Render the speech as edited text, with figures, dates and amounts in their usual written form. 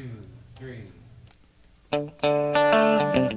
2, 3.